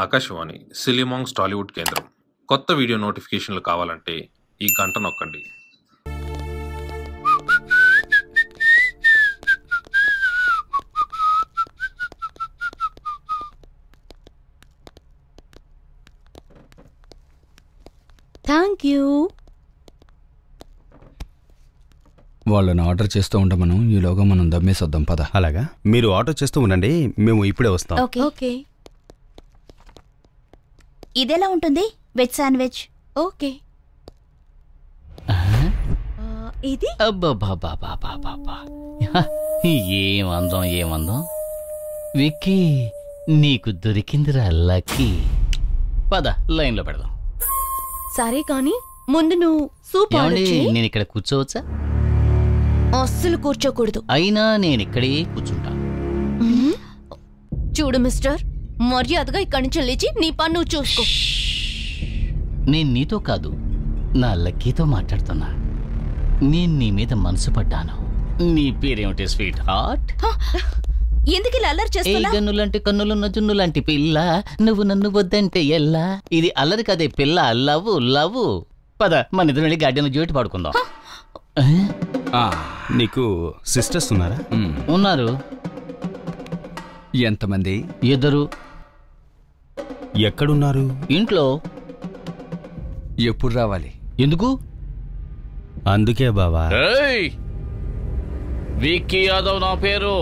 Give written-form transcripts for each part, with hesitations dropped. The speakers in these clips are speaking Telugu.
ఆకాశ్ వాణి సిల్లీ మాంక్స్ టాలీవుడ్ కేంద్రం కొత్త వీడియో నోటిఫికేషన్లు కావాలంటే ఈ గంట నొక్కండి. Thank you. వాళ్ళని ఆర్డర్ చేస్తూ ఉండమను, ఈలోగా మనం దమ్మేసొద్దాం పద. అలాగా, మీరు ఆర్డర్ చేస్తూ ఉండండి, మేము ఇప్పుడే వస్తాం. ఓకే. ఇదేలా ఉంటుంది? Veg sandwich. ఓకే. ఇది ఏమందం ఏమందం. విక్కీ, నీకు దొరికిందిరా లక్కీ. పద లైన్లో పెడదాం. సరే కానీ ముందు నువ్వు సూప్ ఆర్డర్ చేయి. నేను ఇక్కడ కూర్చోవచ్చా? అస్సలు కూర్చోకూడదు. అయినా నేను ఇక్కడే కూర్చుంటా. చూడు మిస్టర్, మర్యాదగా ఇక్కడి నుంచి లేచి నీ పన్ను చూసుకో. నేను నీతో కాదు, నా లక్కీతో మాట్లాడుతున్నా. నేను నీ మీద మనసు పడ్డాను. నీ పేరేమిటి స్వీట్ హార్ట్? ఎందుకు ఇలా అల్లరి చేస్తున్నావు? గన్నులాంటి కన్నులున్న జున్ను లాంటి పిల్ల, నువ్వు నన్ను వద్దంటే ఎలా? ఇది అల్లరి కదే పిల్ల, లవ్ లవ్. పద మన ఇద్దరు వెళ్ళి గార్డెన్ జోటి పాడుకుందాం. నీకు సిస్టర్స్ ఉన్నారా? ఉన్నారు. ఎంతమంది? ఇద్దరు. ఎక్కడున్నారు? ఇంట్లో. ఎప్పుడు రావాలి? ఎందుకు? అందుకే బావా. విక్కీ యాదవ్ నా పేరు.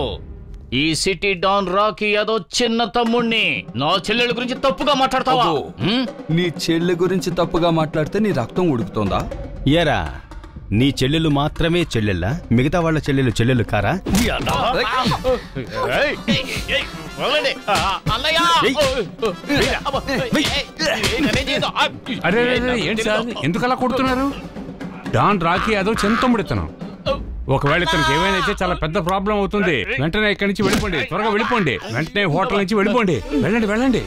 ఈ సిటీ డాన్ రాకీ యాదవ్ చిన్న తమ్ముణ్ణి. నా చెల్లెల గురించి తప్పుగా మాట్లాడతావా? నీ చెల్లె గురించి తప్పుగా మాట్లాడితే నీ రక్తం ఉడుకుతోందా? ఏరా, నీ చెల్లెలు మాత్రమే చెల్లెళ్ళా? మిగతా వాళ్ళ చెల్లెలు చెల్లెలు కారా? అరే ఏంటి సార్ ఎందుకు అలా కొడుతున్నారు? డాన్ రాకీ యాదవ్ చెంతమ్ముడితనం. ఒకవేళ ఇతనికి ఏమైనా అయితే చాలా పెద్ద ప్రాబ్లం అవుతుంది. వెంటనే ఇక్కడి నుంచి వెళ్ళిపోండి, త్వరగా వెళ్ళిపోండి. వెంటనే హోటల్ నుంచి వెళ్ళిపోండి. వెళ్ళండి వెళ్ళండి.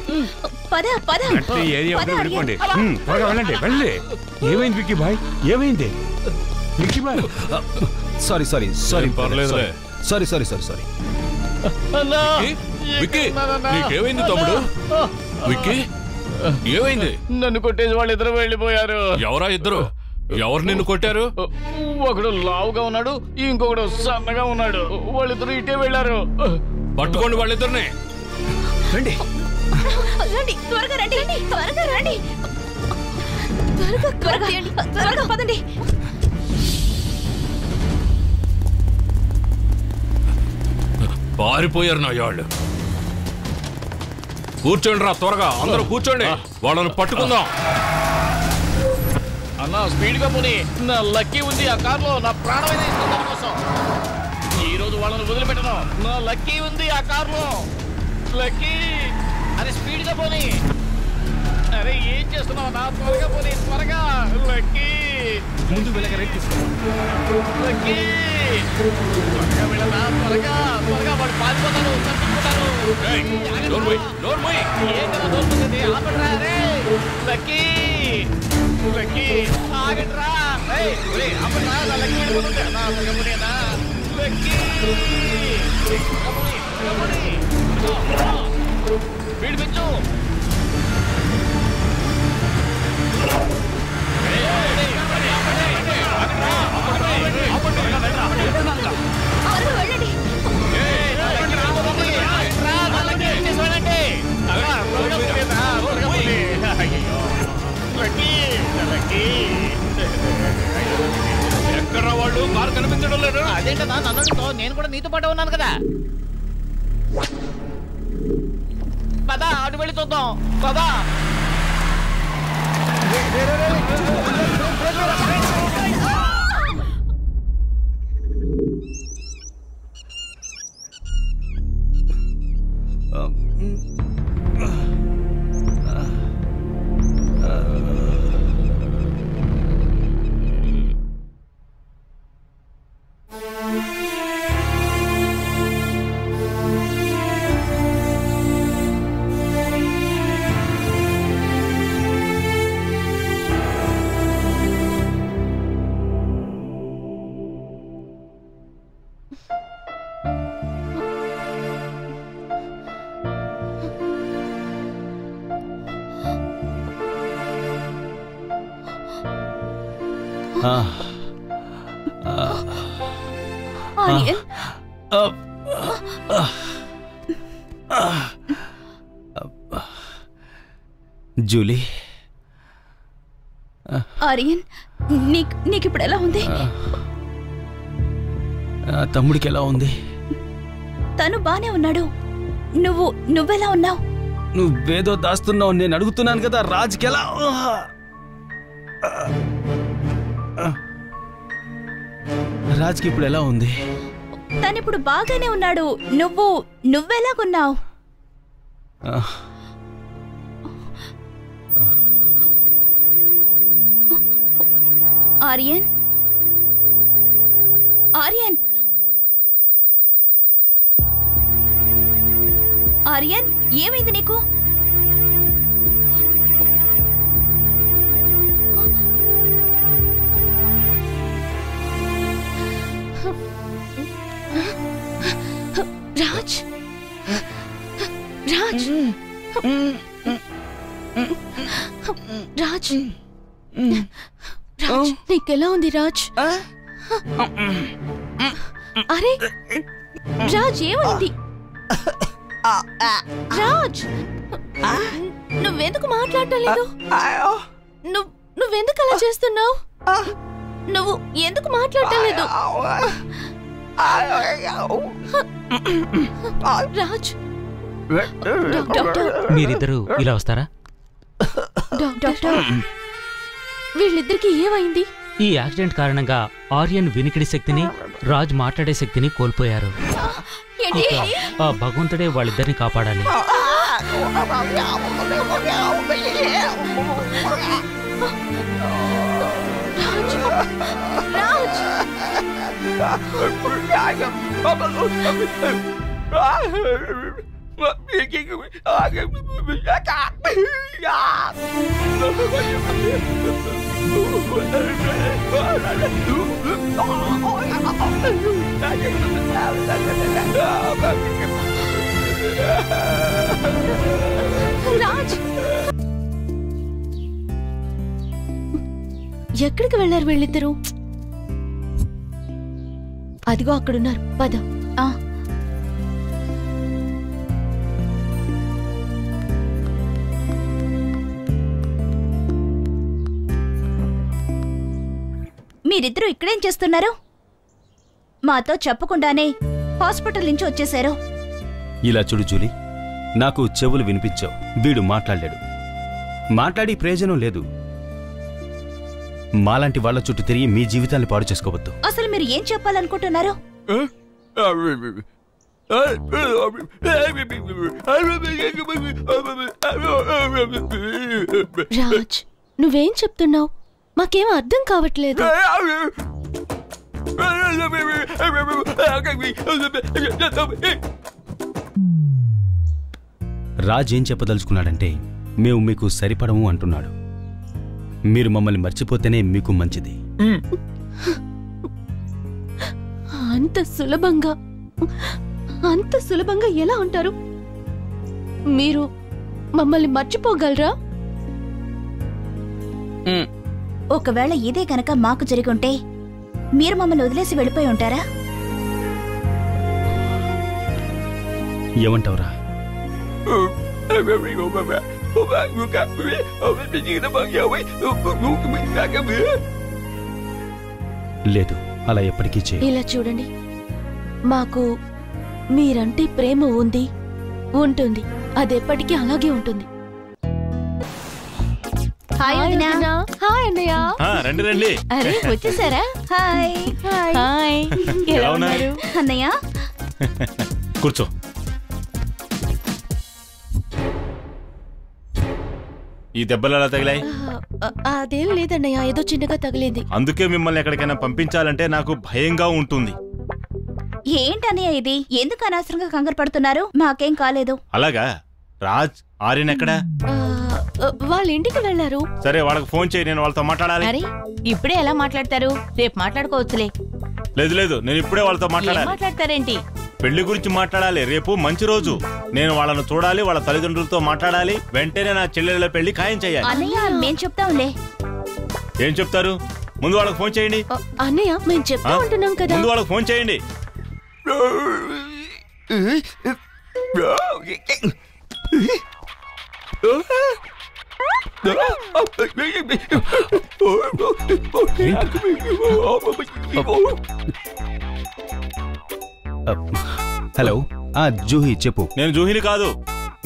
వెళ్ళిపోండి త్వరగా, వెళ్ళండి వెళ్ళండి. ఏమైంది విక్కీ భాయ్? ఏమైంది Vicky bhai? Sorry sorry sorry sorry sorry sorry sorry. ఏమైంది తమ్ముడు? విక్కీ ఏమైంది? నన్ను కొట్టేసి వాళ్ళు ఇద్దరు వెళ్ళిపోయారు. ఎవరా ఇద్దరు? ఎవరు నిన్ను కొట్టారు? ఒకడు లావుగా ఉన్నాడు, ఇంకొకడు సన్నగా ఉన్నాడు. వాళ్ళిద్దరు ఇటే వెళ్ళారు. పట్టుకోండి వాళ్ళిద్దరిని. రండి రండి త్వరగా, రండి త్వరగా, రండి త్వరగా, త్వరగా రండి త్వరగా, పదండి. పారిపోయారు నా వాళ్ళు. కూర్చోండి రా త్వరగా, అందరూ కూర్చోండి. వాళ్ళని పట్టుకుందాం. అన్నా స్పీడ్గా పోనీ, నా లక్కీ ఉంది ఆ కార్లో. నా ప్రాణం కోసం ఈరోజు వాళ్ళని వదిలిపెట్టను. నా లక్కీ ఉంది ఆ కార్లో. లక్కీ, అరే స్పీడ్గా పోనీ. అరే ఏం చేస్తున్నావు? నా త్వరగా పోనీ, త్వరగా. లక్కీ ముందు వెళ్ళక రెక్కి. లక్కీ త్వరగా వెళ్ళనా? త్వరగా త్వరగా, వాడు పారిపోతాను, తట్టుకుంటాను. ఏంటో దొరుకుతుంది, ఆపడరా. అరే లక్కీ అయ్యో ఎక్కడరా వాళ్ళు? కారు కనిపించడం లేదు. అదే కదా నన్ను, నేను కూడా నీతో పాటు ఉన్నాను కదా. పదా ఆడు వెళ్ళి చూద్దాం. పదా ஆனியன். జూలీ ఆరియన్ నీకు ఇప్పుడు ఎలా ఉంది? తమ్ముడికి ఎలా ఉంది? తను బానే ఉన్నాడు. నువ్వెలా ఉన్నావు? నువ్వేదో దాస్తున్నావు. నేను అడుగుతున్నాను కదా, రాజుకి ఎలా? రాజుకి ఇప్పుడు ఎలా ఉంది? తను ఇప్పుడు బాగానే ఉన్నాడు. నువ్వెలాగున్నావు? ఆరియన్ ఆరియన్ ఆరియన్ ఏమైంది నీకు? రాజ్ రాజ్ రాజ్ రాజ్ నీకెలా ఉంది రాజ్? అరే రాజ్ ఏమైంది? రాజ్ నువ్వెందుకు మాట్లాడటం లేదు? నువ్వెందుకు అలా చేస్తున్నావు? నువ్వు ఎందుకు మాట్లాడటం లేదు? రాజ్ మీరిద్దరు ఇలా వస్తారా? వీళ్ళిద్దరికి ఏమైంది? ఈ యాక్సిడెంట్ కారణంగా ఆర్యన్ వినికిడి శక్తిని, రాజ్ మాట్లాడే శక్తిని కోల్పోయారు. ఆ భగవంతుడే వాళ్ళిద్దరిని కాపాడాలి. ఎక్కడికి వెళ్ళారు వీళ్ళిద్దరూ? అదిగో అక్కడున్నారు, పద. మీరిద్దరూ ఇక్కడేం చేస్తున్నారు? మాతో చెప్పకుండానే హాస్పిటల్ నుంచి వచ్చేశారు. ఇలా చూడు జూలీ, నాకు చెవులు వినిపించావు, వీడు మాట్లాడలేడు. మాట్లాడి ప్రయోజనం లేదు. మాలాంటి వాళ్ళ చుట్టూ తిరిగి మీ జీవితాన్ని పాడు చేసుకోవద్దు. అసలు మీరు ఏం చెప్పాలనుకుంటున్నారు? రాజ్ నువ్వేం చెప్తున్నావు? మాకేం అర్థం కావట్లేదు. రాజ్ ఏం చెప్పదలుచుకున్నాడంటే, మేము మీకు సరిపడము అంటున్నాడు. మీరు మమ్మల్ని మర్చిపోతేనే మీకు మంచిది. అంత సులభంగా ఎలా ఉంటారు? మీరు మమ్మల్ని మర్చిపోగలరా? ఒకవేళ ఇదే కనుక మాకు జరుగుంటే మీరు మమ్మల్ని వదిలేసి వెళ్ళిపోయి ఉంటారా? ఏమంటావురా? లేదు, అలా ఎప్పటికీ చేయను. ఇలా చూడండి, మాకు మీరంటే ప్రేమ ఉంది, ఉంటుంది. అది ఎప్పటికీ అలాగే ఉంటుంది. కూర్చో. ఈ దెబ్బలు ఎలా తగిలాయి? అదేం లేదన్నయ్య, ఏదో చిన్నగా తగిలింది. అందుకే మిమ్మల్ని ఎక్కడికైనా పంపించాలంటే నాకు భయంగా ఉంటుంది. ఏంటన్నయ్య ఇది? ఎందుకు అనవసరంగా కంగారు పడుతున్నారు? మాకేం కాలేదు. అలాగా? రాజ్ ఆర్యన్ ఎక్కడా? వాళ్ళ ఇంటికి వెళ్ళారు. సరే, వాళ్ళకి ఫోన్ చేయి, నేను వాళ్ళతో మాట్లాడాలి. అరే ఇప్పుడే ఎలా మాట్లాడతారు? రేపు మాట్లాడుకోవచ్చులే. లేదు నేను ఇప్పుడే వాళ్ళతో మాట్లాడతారేంటి? పెళ్లి గురించి మాట్లాడాలి. రేపు మంచి రోజు, నేను వాళ్ళను చూడాలి, వాళ్ళ తల్లిదండ్రులతో మాట్లాడాలి. వెంటనే నా చెల్లెళ్ళ పెళ్లి ఖాయం చేయాలి. ఏం చెప్తారు? ముందు వాళ్ళకి ఫోన్ చేయండి. అన్నయ్య మేము చెప్తా ఉంటున్నాం కదా, ముందు వాళ్ళకి ఫోన్ చేయండి. హలో, జూహి చెప్పు. నేను జూహిని కాదు,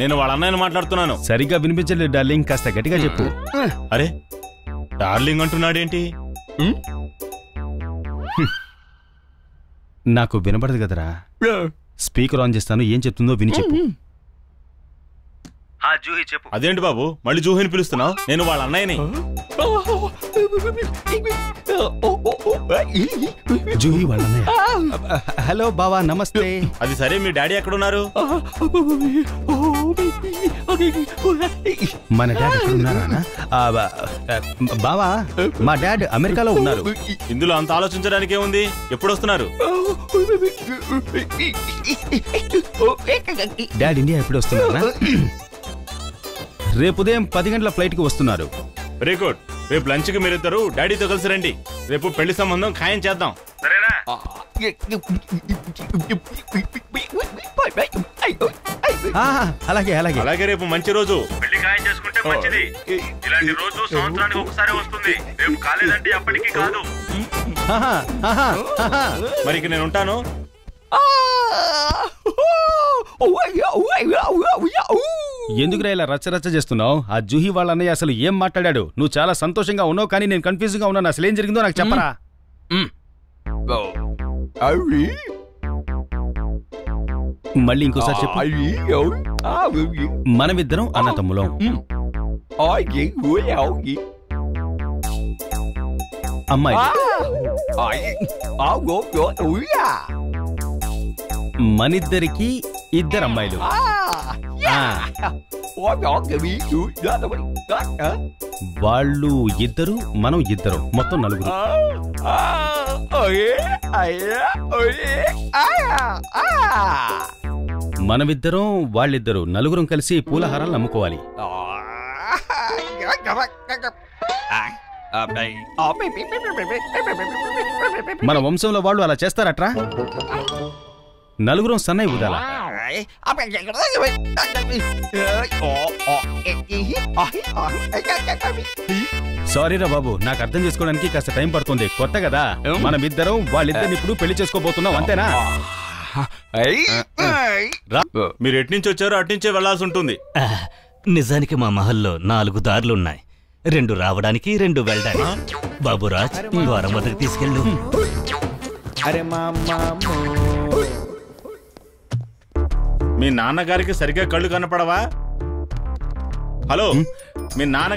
నేను వాళ్ళ అన్నయ్యని మాట్లాడుతున్నాను. సరిగ్గా వినిపించలేదు డార్లింగ్, కాస్త గట్టిగా చెప్పు. అరే డార్లింగ్ అంటున్నాడేంటి? నాకు వినపడదు కదరా, స్పీకర్ ఆన్ చేస్తాను, ఏం చెప్తుందో విని చెప్పు. అదేంటి బాబు మళ్ళీ జూహిని పిలుస్తున్నావు? నేను వాళ్ళ అన్నయ్యని. జూహి వాళ్ళ అన్నయ్య. హలో బావా నమస్తే. అది సరే, మీ డాడీ ఎక్కడున్నారు? మన డాడీ ఎక్కడున్నారా బావా? మా డాడ్ అమెరికాలో ఉన్నారు. ఇందులో అంత ఆలోచించడానికి ఏముంది? ఎప్పుడు వస్తున్నారు? డాడ్ ఇండియా ఎప్పుడు వస్తున్నారా? రేపు ఉదయం 10 గంటల ఫ్లైట్ కి వస్తున్నారు. Very good. రేపు లంచ్ కి మీరిద్దరు డాడీతో కలిసి రండి. రేపు పెళ్లి సంబంధం ఖాయం చేద్దాం, సరేనా? అలాగే అలాగే అలాగే. రేపు మంచి రోజు, పెళ్లి ఖాయం చేసుకుంటే మంచిది. ఇలాంటి రోజు సంవత్సరానికి ఒకసారి వస్తుంది. రేపు కాలేదండి, అప్పటికి కాదు. మరికి నేను ఉంటాను. ఎందుకురా ఇలా రచ్చరచ్చ చేస్తున్నావు? ఆ జూహి వాళ్ళ అన్నయ్య అసలు ఏం మాట్లాడాడు? నువ్వు చాలా సంతోషంగా ఉన్నావు, కానీ నేను కన్ఫ్యూజింగ్ గా ఉన్నాను. అసలు ఏం జరిగిందో నాకు చెప్పరా? మళ్ళీ ఇంకోసారి చెప్పు. మనమిద్దరం అన్న తమ్ములం. అమ్మాయి మనిద్దరికి ఇద్దరు అమ్మాయిలు. వాళ్ళు ఇద్దరు, మనం ఇద్దరు, మొత్తం నలుగురు. మనమిద్దరం వాళ్ళిద్దరు నలుగురం కలిసి పూలహారాలు అమ్ముకోవాలి. మన వంశంలో వాళ్ళు అలా చేస్తారట్రా. నలుగురం సన్నై ఊదాల. సారీరా బాబు, నాకు అర్థం చేసుకోవడానికి కాస్త టైం పడుతుంది, కొత్త కదా. మనమిద్దరం వాళ్ళిద్దరిని ఇప్పుడు పెళ్లి చేసుకోబోతున్నాం, అంతేనా? మీరు ఎట్నుంచి వచ్చారో అట్నుంచే వెళ్లాల్సి ఉంటుంది. నిజానికి మా మహల్లో 4 దారులున్నాయి, 2 రావడానికి, 2 వెళ్ళడానికి. బాబురాజ్ ద్వారం వద్దకు తీసుకెళ్ళు. అరే మీ నాన్నగారికి సరిగ్గా కళ్ళు కనపడవా? హలో, మీ నాన్న